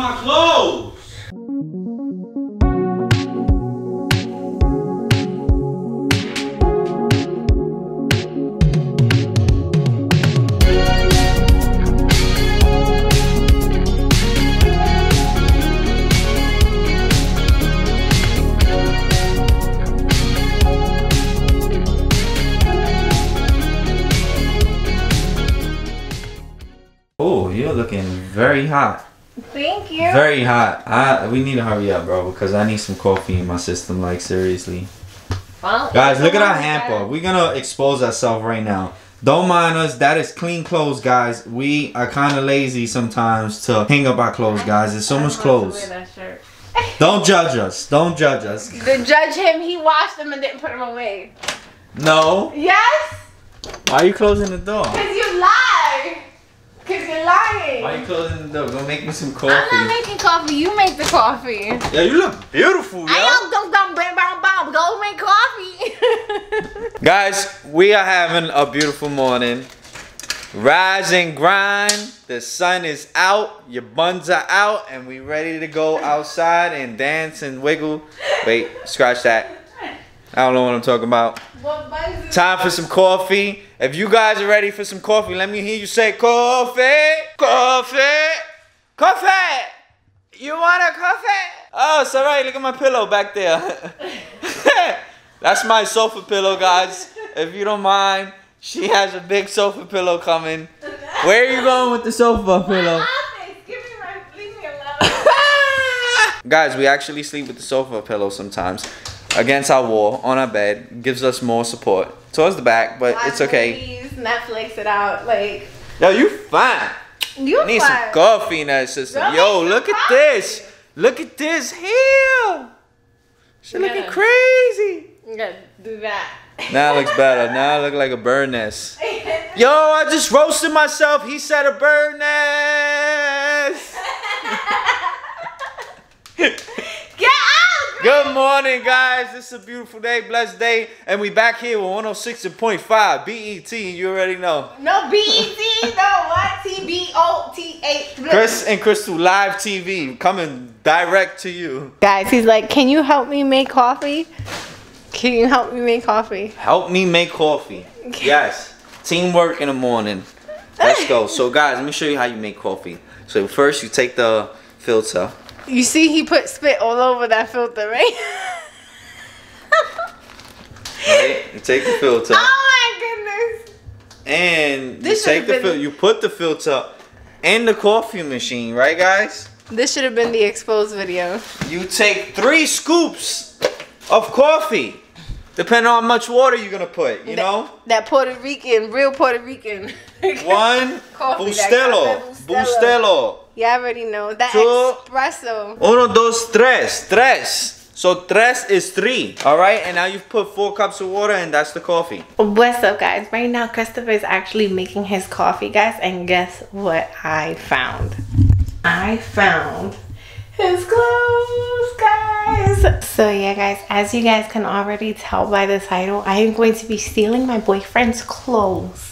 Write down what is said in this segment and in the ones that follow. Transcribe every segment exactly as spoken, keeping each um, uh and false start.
my clothes. You're looking very hot. Thank you. Very hot. I, we need to hurry up, bro, because I need some coffee in my system, like, seriously. Well, guys, look at our hamper. We're going to expose ourselves right now. Don't mind us. That is clean clothes, guys. We are kind of lazy sometimes to hang up our clothes, guys. There's so much clothes. That shirt. Don't judge us. Don't judge us. To judge him, he washed them and didn't put them away. No. Yes. Why are you closing the door? Because you lied. Because you're lying. Why are you closing the door? Go make me some coffee. I'm not making coffee. You make the coffee. Yeah, you look beautiful, yo. I don't don't bang bang bang. Go make coffee. Guys, we are having a beautiful morning. Rise and grind. The sun is out. Your buns are out. And we ready to go outside and dance and wiggle. Wait, scratch that. I don't know what I'm talking about. Time for some coffee. If you guys are ready for some coffee, let me hear you say coffee, coffee, coffee. You want a coffee? Oh, it's all right. Look at my pillow back there. That's my sofa pillow, guys. If you don't mind, she has a big sofa pillow coming. Where are you going with the sofa pillow? Give me my Guys, we actually sleep with the sofa pillow sometimes. Against our wall, on our bed, gives us more support. Towards the back, but Watch it's okay. Please Netflix it out, like. Yo, you fine. You I need fine. some coffee in that system. Really? Yo, look at this. Look at this heel. She yeah. looking crazy. You gotta do that. Now it looks better. Now I look like a bird nest. Yo, I just roasted myself. He said a bird nest. Good morning, guys. This is a beautiful day, blessed day, and we back here with one oh six point five B E T. You already know. No B E T, no what? T B O T H. Chris and Crystal Live T V coming direct to you. Guys, he's like, can you help me make coffee? Can you help me make coffee? Help me make coffee. Yes. Teamwork in the morning. Let's go. So, guys, let me show you how you make coffee. So, first, you take the filter. You see, he put spit all over that filter, right? Right, you take the filter. Oh my goodness! And this you take the filter. You put the filter in the coffee machine, right, guys? This should have been the exposed video. You take three scoops of coffee, depending on how much water you're gonna put. You that, know that Puerto Rican, real Puerto Rican. One Bustelo, Bustelo. Yeah, I already know that. Two, espresso. Uno, dos, tres. Tres. So, tres is three. All right. And now you've put four cups of water, and that's the coffee. What's up, guys? Right now, Christopher is actually making his coffee, guys. And guess what I found? I found his clothes, guys. So, yeah, guys, as you guys can already tell by the title, I am going to be stealing my boyfriend's clothes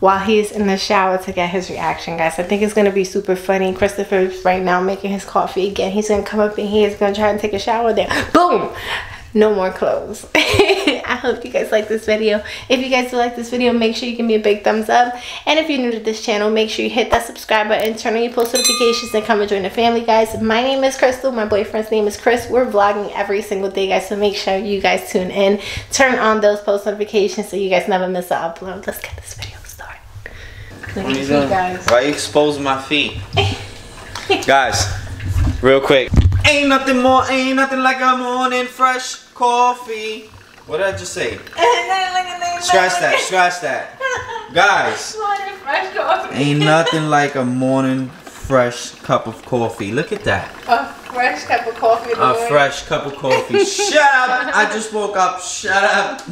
while he's in the shower to get his reaction, guys. I think it's gonna be super funny. Christopher's right now making his coffee again. He's gonna come up in here, he's gonna try and take a shower there. Boom! No more clothes. I hope you guys like this video. If you guys do like this video, make sure you give me a big thumbs up. And if you're new to this channel, make sure you hit that subscribe button, turn on your post notifications, and come and join the family, guys. My name is Crystal. My boyfriend's name is Chris. We're vlogging every single day, guys, so make sure you guys tune in. Turn on those post notifications so you guys never miss an upload. Let's get this video. Look at you guys. Why you exposing my feet? Guys, real quick. Ain't nothing more, ain't nothing like a morning fresh coffee. What did I just say? Scratch that, scratch that. Guys, morning fresh coffee. Ain't nothing like a morning fresh cup of coffee. Look at that. A fresh cup of coffee. A fresh cup of coffee. Shut up. I just woke up. Shut up.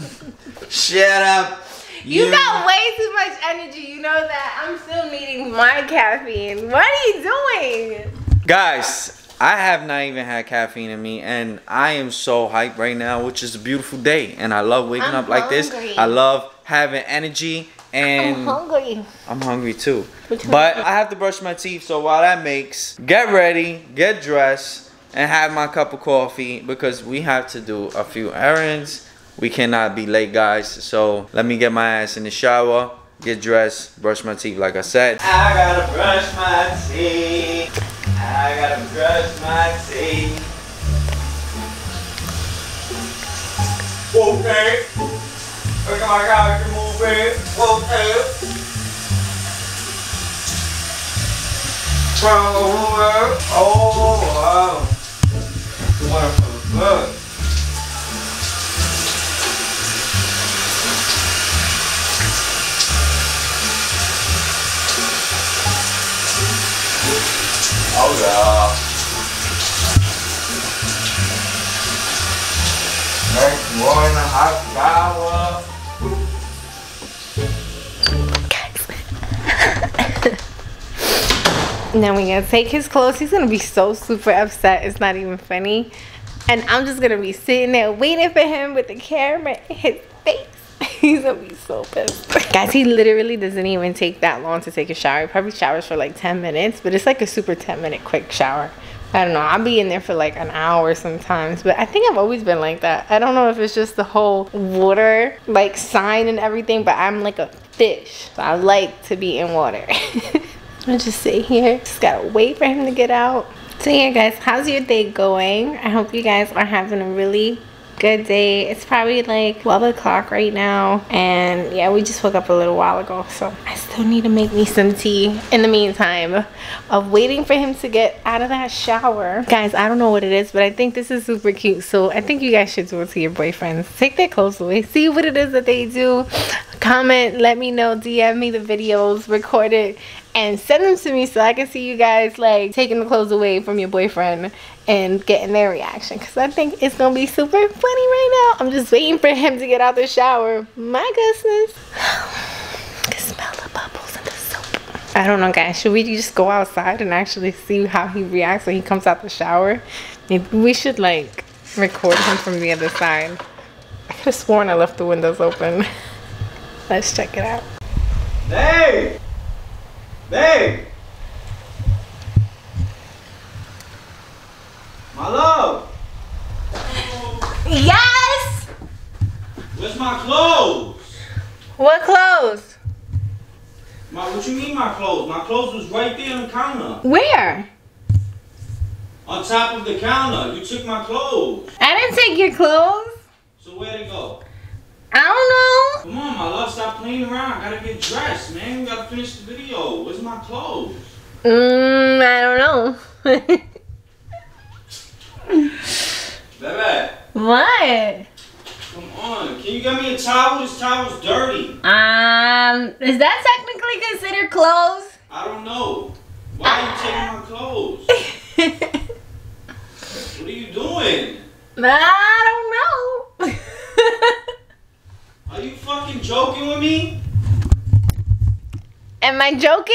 Shut up. You, you got way too much energy, you know that. I'm still needing my caffeine. What are you doing? Guys, I have not even had caffeine in me, and I am so hyped right now, which is a beautiful day. And I love waking I'm up hungry. like this. I love having energy And I'm hungry. I'm hungry too. But I have to brush my teeth, so while that makes, get ready, get dressed, and have my cup of coffee because we have to do a few errands. We cannot be late, guys. So let me get my ass in the shower, get dressed, brush my teeth like I said. I gotta brush my teeth. I gotta brush my teeth. Okay. Oh my God, you move it. Okay. Oh, wow. Wonderful. Good. Oh, yeah. Next morning, a hot shower. Now we're gonna take his clothes. He's gonna be so super upset. It's not even funny. And I'm just gonna be sitting there waiting for him with the camera in his face. He's gonna be so pissed. Guys, he literally doesn't even take that long to take a shower. He probably showers for like ten minutes, but it's like a super ten minute quick shower. I don't know, I'll be in there for like an hour sometimes, but I think I've always been like that. I don't know if it's just the whole water like sign and everything, but I'm like a fish. So I like to be in water. I just sit here, just gotta wait for him to get out. So yeah guys, how's your day going? I hope you guys are having a really good day. It's probably like twelve o'clock right now, and yeah, we just woke up a little while ago, so I still need to make me some tea in the meantime of waiting for him to get out of that shower. Guys, I don't know what it is, but I think this is super cute, so I think you guys should do it to your boyfriends. Take their clothes away, see what it is that they do. Comment, let me know, D M me the videos, record it, and send them to me so I can see you guys like taking the clothes away from your boyfriend and getting their reaction, because I think it's gonna be super funny right now. I'm just waiting for him to get out the shower. My goodness. I can smell the bubbles in the soap. I don't know guys, should we just go outside and actually see how he reacts when he comes out the shower? Maybe we should like record him from the other side. I could have sworn I left the windows open. Let's check it out. Hey! Babe! My love! Yes! Where's my clothes? What clothes? My, what you mean my clothes? My clothes was right there on the counter. Where? On top of the counter. You took my clothes. I didn't take your clothes. So where'd it go? I don't know. Come on, my love, stop playing around. I gotta get dressed, man. We gotta finish the video. Where's my clothes? Mmm, I don't know. Baby. What? Come on, can you get me a towel? This towel's dirty. Um, is that technically considered clothes? I don't know. Why are you taking my clothes? What are you doing? I don't know. Are you fucking joking with me? Am I joking?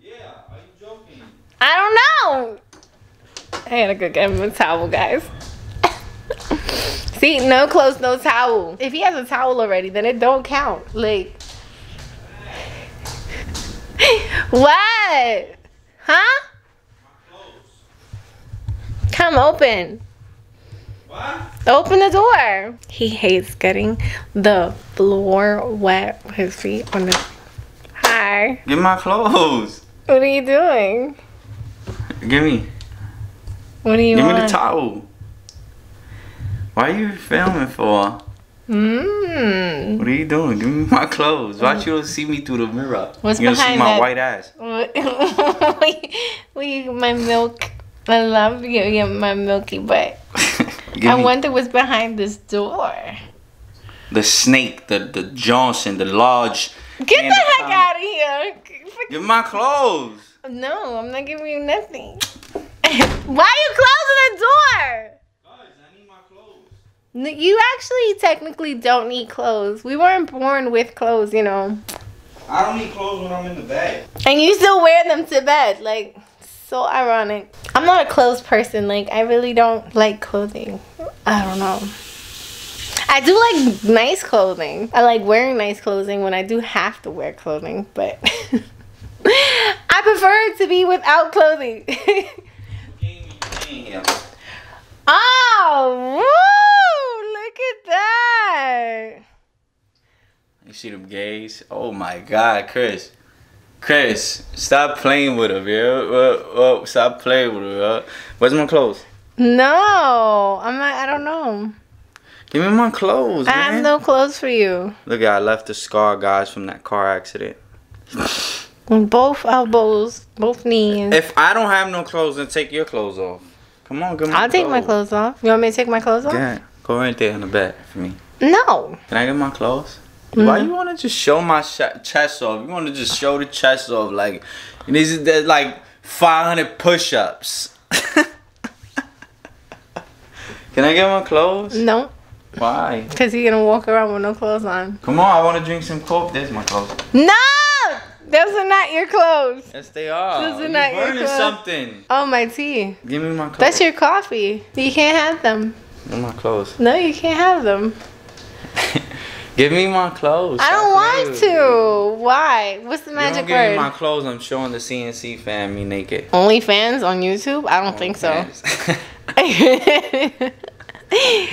Yeah, are you joking? I don't know. I gotta go get him a towel, guys. See, no clothes, no towel. If he has a towel already, then it don't count. Like, what? Huh? My clothes. Come open. What? Open the door. He hates getting the floor wet with his feet on the... Hi. Give my clothes. What are you doing? Give me. What do you Give want? Give me the towel. Why are you filming for? Mmm. What are you doing? Give me my clothes. Why you don't see me through the mirror? What's you behind that? You don't see my that? White ass. Wait, my milk. I love you. Yeah, my milky butt. Give I me. Wonder what's behind this door. The snake, the, the Johnson, the large. Get the heck um, out of here. Give my clothes. No, I'm not giving you nothing. Why are you closing the door? Guys, I need my clothes. You actually technically don't need clothes. We weren't born with clothes, you know. I don't need clothes when I'm in the bed. And you still wear them to bed. Like, so ironic. I'm not a clothes person. Like, I really don't like clothing. I don't know. I do like nice clothing. I like wearing nice clothing when I do have to wear clothing, but I prefer to be without clothing. Oh, woo! Look at that. You see them gays? Oh my God, Chris. Chris, stop playing with her, yo. Oh, oh, stop playing with her, yo. Where's my clothes? No, I'm not, I don't know. Give me my clothes, I man. I have no clothes for you. Look, I left the scar, guys, from that car accident. Both elbows, both knees. If I don't have no clothes, then take your clothes off. Come on, give me I'll clothes. Take my clothes off. You want me to take my clothes off? Yeah, go right there on the bed for me. No. Can I get my clothes? Mm-hmm. Why you want to just show my sh chest off? You want to just show the chest off like these is there's like five hundred push-ups. Can I get my clothes? No. Why? Because you're going to walk around with no clothes on. Come on, I want to drink some coffee. There's my clothes. No! Those are not your clothes. Yes, they are. Those are You're not burning your clothes. Something. Oh, my tea. Give me my clothes. That's your coffee. You can't have them. Give me my clothes. No, you can't have them. Give me my clothes. I don't want to. Why? What's the magic word? You don't give me my clothes. I'm showing the C N C fam me naked. OnlyFans on YouTube? I don't think so.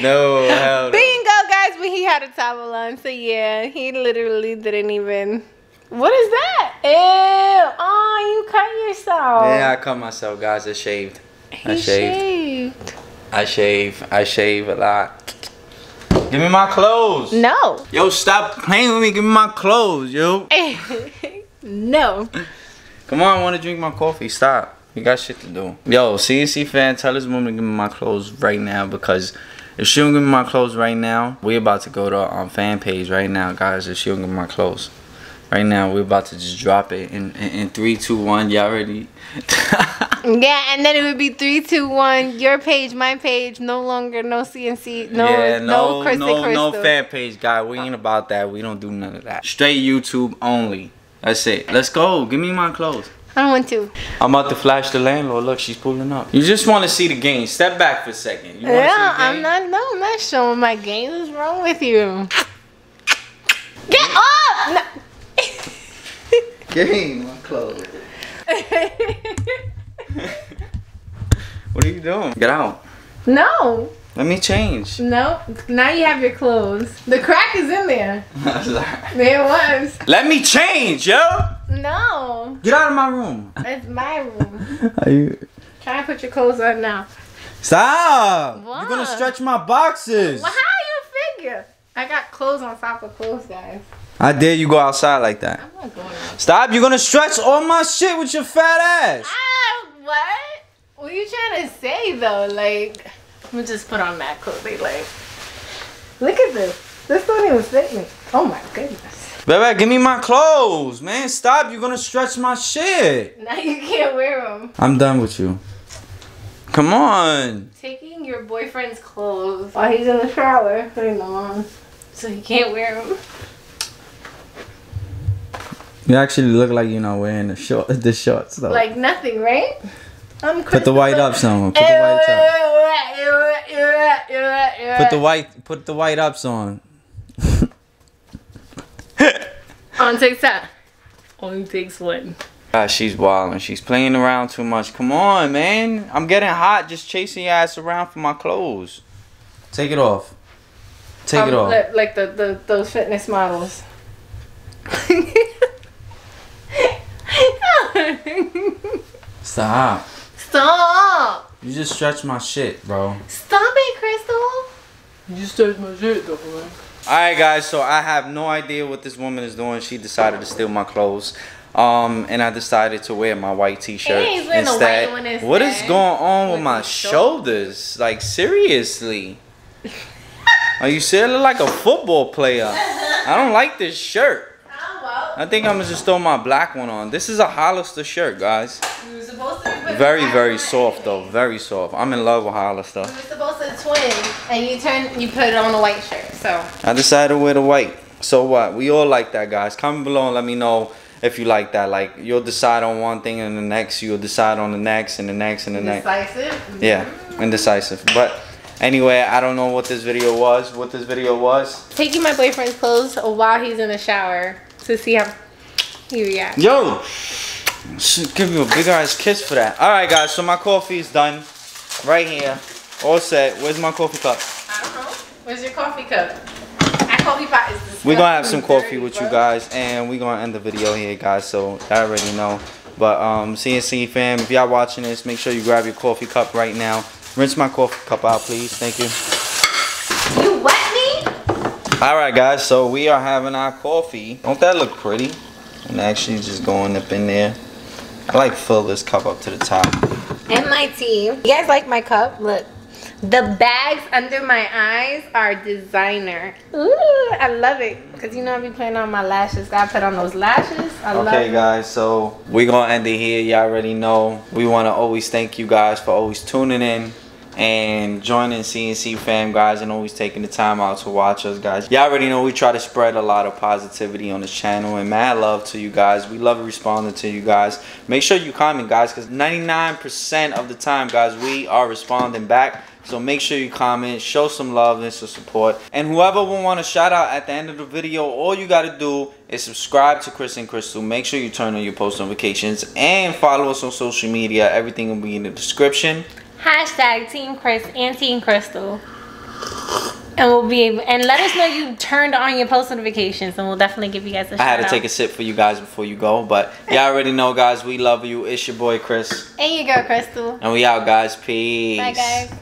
No, hell no. Bingo, guys, but he had a towel on, so yeah, he literally didn't even. What is that? Ew! Oh, you cut yourself. Yeah, I cut myself, guys. I shaved. He I shaved. shaved. I shave. I shave a lot. Give me my clothes. No. Yo, stop playing with me. Give me my clothes, yo. No. Come on, I want to drink my coffee. Stop. You got shit to do. Yo, C N C fan, tell this woman to give me my clothes right now, because if she don't give me my clothes right now, we're about to go to our um, fan page right now, guys, if she don't give me my clothes. Right now, we're about to just drop it in, in, in three, two, one. Y'all ready? Yeah, and then it would be three, two, one. Your page, my page. No longer, no C N C. No, yeah, no, no, Chris no, Crystal. No fan page, guy. We ain't about that. We don't do none of that. Straight YouTube only. That's it. Let's go. Give me my clothes. I don't want to. I'm about to flash the landlord. Look, she's pulling up. You just want to see the game. Step back for a second. You yeah, see the game? I'm not. No, I'm not showing my game. What's wrong with you? Get up! No. Give me my clothes. What are you doing? Get out. No. Let me change. No. Now you have your clothes. The crack is in there. There it was. Let me change, yo. No. Get out of my room. It's my room. Are you trying to put your clothes on now? Stop. What? You're gonna stretch my boxes. Well, how do you figure? I got clothes on top of clothes, guys. I dare you go outside like that. I'm not going outside. Stop, you're gonna stretch all my shit with your fat ass. Ah, what? What are you trying to say though? Like, let me just put on that clothing. Like, look at this. This don't even fit me. Oh my goodness. Baby, give me my clothes, man. Stop, you're gonna stretch my shit. Now you can't wear them. I'm done with you. Come on. Taking your boyfriend's clothes while he's in the shower, putting them on so he can't wear them. You actually look like you're not wearing the short, the shorts though. Like nothing, right? I'm Crystal. Put the white up, someone. Put the white up. Put the white. Put the white ups on. On TikTok, only takes one. God, she's wilding. She's playing around too much. Come on, man. I'm getting hot just chasing your ass around for my clothes. Take it off. Take um, it off. Like, like the, the those fitness models. Stop. Stop. You just stretch my shit, bro. Stop it, Crystal. You just stretch my shit, though, bro. Alright, guys, so I have no idea what this woman is doing. She decided to steal my clothes. Um, and I decided to wear my white t-shirt instead. White what is going on with, with my shoulders? shoulders? Like, seriously. Are you serious? I look like a football player. I don't like this shirt. I think I'm gonna just throw my black one on. This is a Hollister shirt, guys. We were supposed to be very, very soft though. Very soft. I'm in love with Hollister. We were supposed to twin, and you turn, you put it on a white shirt. So I decided to wear the white. So what? We all like that, guys. Comment below and let me know if you like that. Like, you'll decide on one thing, and the next you'll decide on the next, and the next, and the next. Indecisive. Yeah, indecisive. But Anyway, I don't know what this video was. What this video was? Taking my boyfriend's clothes while he's in the shower to see how he reacts. Yo, give you a big ass kiss for that. All right, guys. So my coffee is done, right here, all set. Where's my coffee cup? I don't know. Where's your coffee cup? Our coffee pot is disgusting. We're gonna have some coffee with you guys, and we're gonna end the video here, guys. So I already know. But um, C N C fam, if y'all watching this, make sure you grab your coffee cup right now. Rinse my coffee cup out, please. Thank you. You wet me? All right, guys. So we are having our coffee. Don't that look pretty? I'm actually just going up in there. I like fill this cup up to the top. And my tea. You guys like my cup? Look. The bags under my eyes are designer. Ooh, I love it. Because you know I be putting on my lashes. Gotta put on those lashes. I love it. Okay, guys, so we're going to end it here. Y'all already know. We want to always thank you guys for always tuning in and joining C N C fam, guys, and always taking the time out to watch us, guys. Y'all already know we try to spread a lot of positivity on this channel, and mad love to you guys. We love responding to you guys. Make sure you comment, guys, because ninety-nine percent of the time, guys, we are responding back. So make sure you comment, show some love and some support. And whoever will want a shout out at the end of the video, all you gotta do is subscribe to Chris and Crystal. Make sure you turn on your post notifications and follow us on social media. Everything will be in the description. Hashtag Team Chris and Team Crystal. And we'll be able, and let us know you turned on your post notifications, and we'll definitely give you guys a shout out. I had to out. take a sip for you guys before you go, but y'all already know, guys, we love you. It's your boy Chris. And your girl Crystal. And we out, guys. Peace. Bye, guys.